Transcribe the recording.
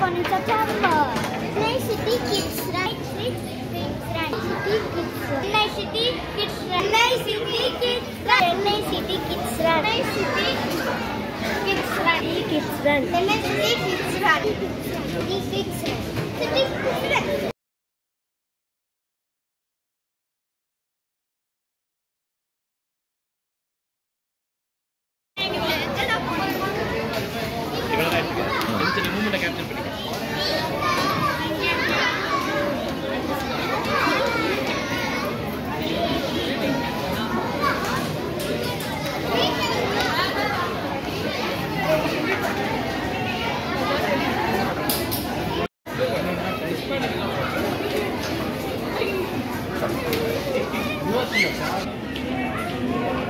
on September. Chennai City Kids Run. Chennai City Kids Run. Chennai City Kids Run. Chennai City Kids Run. Chennai City Kids Run. Kids Run. Chennai City Kids Run. City Kids Run. Nothing.